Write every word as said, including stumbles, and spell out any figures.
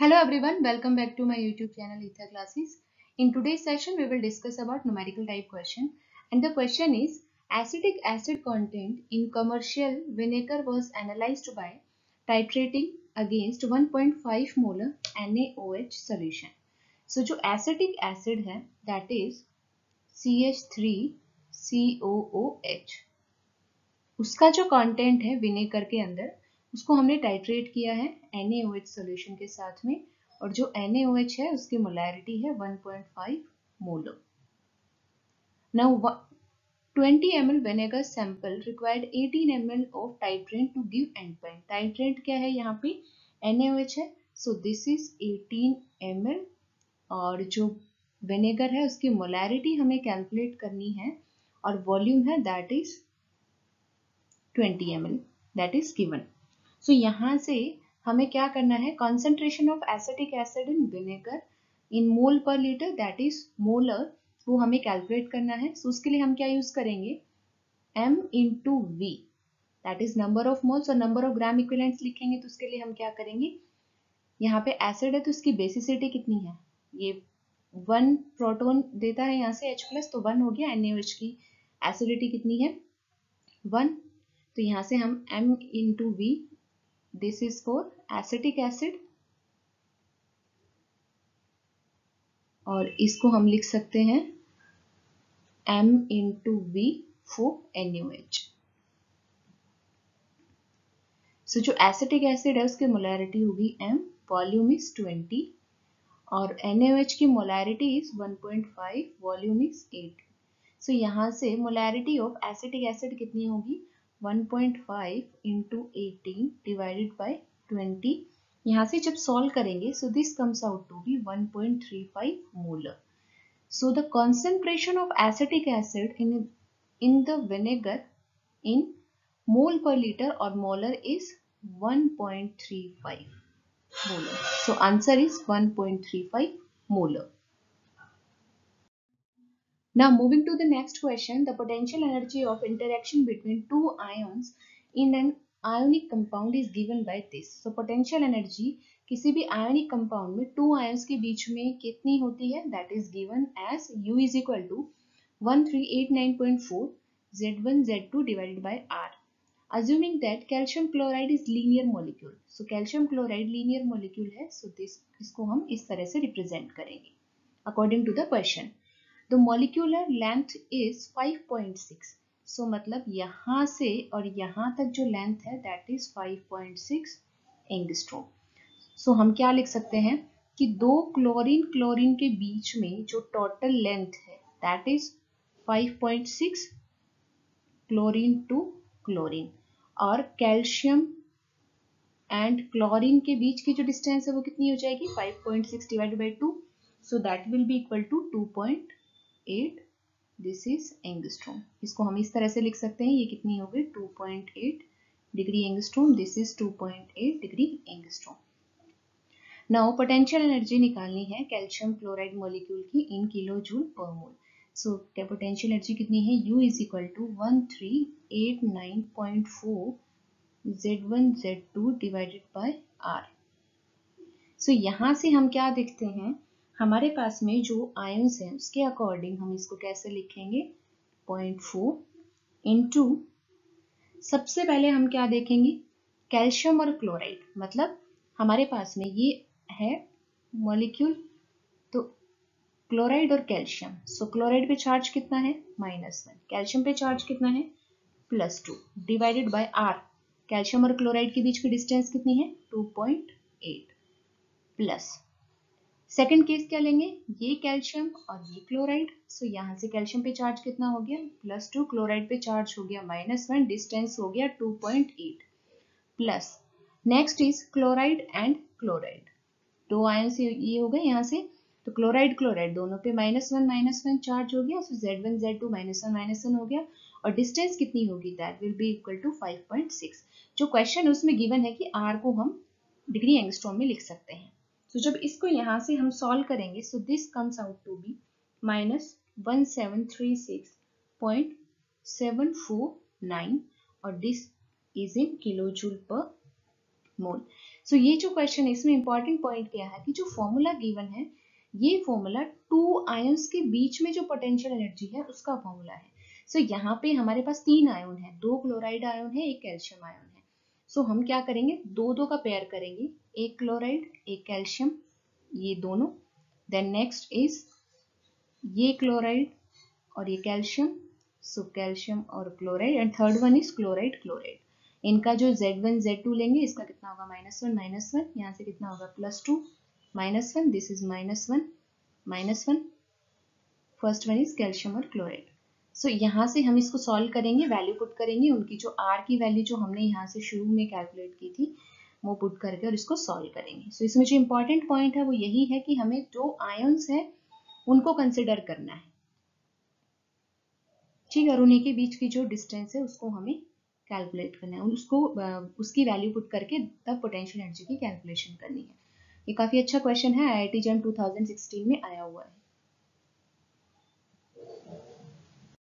Hello everyone, welcome back to my YouTube channel Ether Classes. In today's session we will discuss about numerical type question, and the question is acetic acid content in commercial vinegar was analyzed by titrating against one point five molar N A O H solution. So जो acetic acid है that is C H three C O O H, उसका जो content है vinegar के अंदर उसको हमने titrate किया है N A O H solution के साथ में, और जो N A O H है उसकी मोलैरिटी है one point five molar. Now twenty M L vinegar sample required eighteen M L of titrant to give end point. Titrant क्या है यहाँ पे? N A O H है, so this is eighteen M L, और जो vinegar है उसकी molarity हमें कैलकुलेट करनी है और वॉल्यूम है that is twenty M L that is given. So so, यहाँ से हमें क्या करना है? Concentration of acetic acid in vinegar in mole per litre that is molar, वो हमें कैलकुलेट करना है. सो so, उसके लिए हम क्या यूज करेंगे? m into V that is number of moles, और नंबर ऑफ ग्राम इक्विवेलेंट्स लिखेंगे. तो उसके लिए हम क्या करेंगे? यहाँ पे एसिड है तो उसकी बेसिसिटी कितनी है? ये वन प्रोटोन देता है यहाँ से H प्लस, तो वन हो गया. NaOH की एसिडिटी कितनी है? वन. तो यहाँ से हम m into V, this is for acetic acid, और इसको हम लिख सकते हैं m into V for NaOH. So जो एसिटिक एसिड है उसकी मोलैरिटी होगी m, वॉल्यूम इज twenty, और NaOH की molarity is one point five, volume is eight. So यहाँ से मोलैरिटी ऑफ एसिटिक एसिड कितनी होगी? one point five into eighteen divided by twenty. यहाँ से जब सॉल्व करेंगे so this comes out to be one point three five molar. So the concentration of acetic acid in in the vinegar in mole per liter or molar is one point three five molar. So answer is one point three five molar. Now moving to the next question, the potential energy of interaction between two ions in an ionic compound is given by this. So potential energy किसी भी ionic compound में two ions के बीच में कितनी होती है? That is given as U is equal to one three eight nine point four Z one Z two divided by R. Assuming that calcium chloride is linear molecule. So calcium chloride linear molecule है. So this इसको हम इस तरह से represent करेंगे according to the question. The molecular length is five point six. So मतलब यहाँ से और यहाँ तक जो length है that is five point six angstrom. So हम क्या लिख सकते हैं कि दो क्लोरीन क्लोरीन के बीच में जो टोटल लेंथ है that is five point six chlorine to chlorine, और कैल्शियम एंड क्लोरीन के बीच की जो डिस्टेंस है वो कितनी हो जाएगी? five point six divided by two. So that will be equal to two point eight. This is angstrom. इसको हम इस तरह से लिख सकते हैं, ये कितनी हो गई? two point eight degree angstrom. This is two point eight degree angstrom. Now potential energy निकालनी है कैल्शियम क्लोराइड मॉलिक्यूल की in kilo joule per mole. So potential energy कितनी है? U is equal to one three eight nine point four Z one Z two divided by R. So यहाँ से हम क्या देखते हैं? हमारे पास में जो आयंस हैं उसके अकॉर्डिंग हम इसको कैसे लिखेंगे? zero point four इंटू, सबसे पहले हम क्या देखेंगे? कैल्शियम और क्लोराइड, मतलब हमारे पास में ये है मॉलिक्यूल तो क्लोराइड और कैल्शियम. सो क्लोराइड पे चार्ज कितना है? Minus one. कैल्शियम पे चार्ज कितना है? Plus two divided by R. Calcium और क्लोराइड के बीच की डिस्टेंस कितनी है? two point eight plus. Second case क्या लेंगे? ये कैल्शियम और ये क्लोराइड. सो so, यहाँ से कैल्शियम पे चार्ज कितना हो गया? Plus two. क्लोराइड पे चार्ज हो गया माइनस वन. डिस्टेंस हो गया two point eight plus. Next is chloride and chloride, दो आयन से ये हो गए यहाँ से, तो क्लोराइड क्लोराइड दोनों पे minus one minus one charge हो गया. So Z one Z two minus one minus one हो गया, और डिस्टेंस कितनी होगी? That will be equal to five point six. जो क्वेश्चन उसमें गिवन है कि आर को हम डिग्री एंगस्ट्रॉम में लिख सकते हैं. तो so, जब इसको यहाँ से हम सॉल्व करेंगे so this comes out to be minus one seven three six point seven four nine, और this is in kilo joule per mole. So so, ये जो क्वेश्चन है इसमें इंपॉर्टेंट पॉइंट क्या है कि जो फॉर्मूला गिवन है ये फॉर्मूला टू आयंस के बीच में जो पोटेंशियल एनर्जी है उसका फॉर्मूला है। सो so, यहाँ पे हमारे पास तीन आयोन है, दो क्लोराइड आयोन है, एक कैल्शियम आयोन है। सो so, हम क्या करेंगे, दो दो का पेयर करेंगे, एक क्लोराइड एक कैल्शियम, ये दोनों। देन नेक्स्ट इज ये क्लोराइड और ये कैल्शियम, सो कैल्शियम और chloride. And third one is chloride chloride. इनका जो Z वन Z टू लेंगे इसका कितना होगा माइनस वन माइनस वन, यहाँ से कितना होगा plus two minus one, this is minus one minus one. First one is calcium और क्लोराइड। सो यहाँ से हम इसको सॉल्व करेंगे, वैल्यू पुट करेंगे, उनकी जो R की वैल्यू जो हमने यहाँ से शुरू में कैलकुलेट की थी वो पुट करके और इसको सॉल्व करेंगे। सो so, इसमें जो इम्पॉर्टेंट पॉइंट है वो यही है कि हमें जो आयन्स है उनको कंसिडर करना है, ठीक है, और उन्हीं के बीच की जो डिस्टेंस है उसको हमें कैलकुलेट करना है, उसको उसकी वैल्यू पुट करके तब पोटेंशियल एनर्जी की कैलकुलेशन करनी है। ये काफ़ी अच्छा क्वेश्चन है, I I T JAM two thousand sixteen में आया हुआ है।